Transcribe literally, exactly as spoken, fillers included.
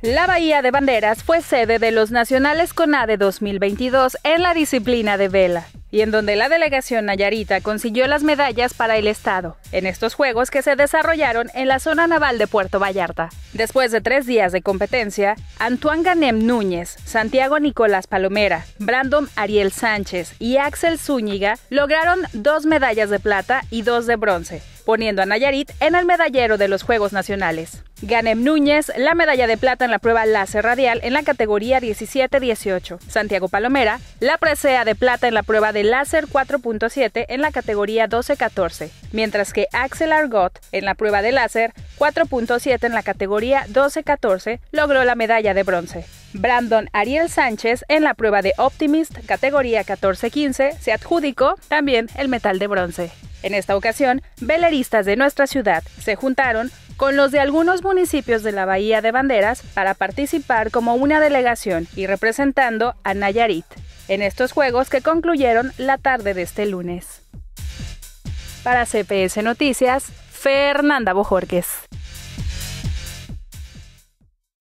La Bahía de Banderas fue sede de los Nacionales CONADE dos mil veintidós en la disciplina de vela, y en donde la delegación nayarita consiguió las medallas para el estado, en estos juegos que se desarrollaron en la zona naval de Puerto Vallarta. Después de tres días de competencia, Antoine Ghanem Núñez, Santiago Nicolás Palomera, Brandon Ariel Sánchez y Axel Zúñiga lograron dos medallas de plata y dos de bronce, poniendo a Nayarit en el medallero de los Juegos Nacionales. Ghanem Núñez, la medalla de plata en la prueba Láser Radial en la categoría diecisiete dieciocho. Santiago Palomera, la presea de plata en la prueba de Láser cuatro punto siete en la categoría doce catorce. Mientras que Axel Argot, en la prueba de Láser cuatro punto siete en la categoría doce catorce, logró la medalla de bronce. Brandon Ariel Sánchez, en la prueba de Optimist, categoría catorce quince, se adjudicó también el metal de bronce. En esta ocasión, veleristas de nuestra ciudad se juntaron con los de algunos municipios de la Bahía de Banderas para participar como una delegación y representando a Nayarit en estos juegos que concluyeron la tarde de este lunes. Para C P S Noticias, Fernanda Bojorquez.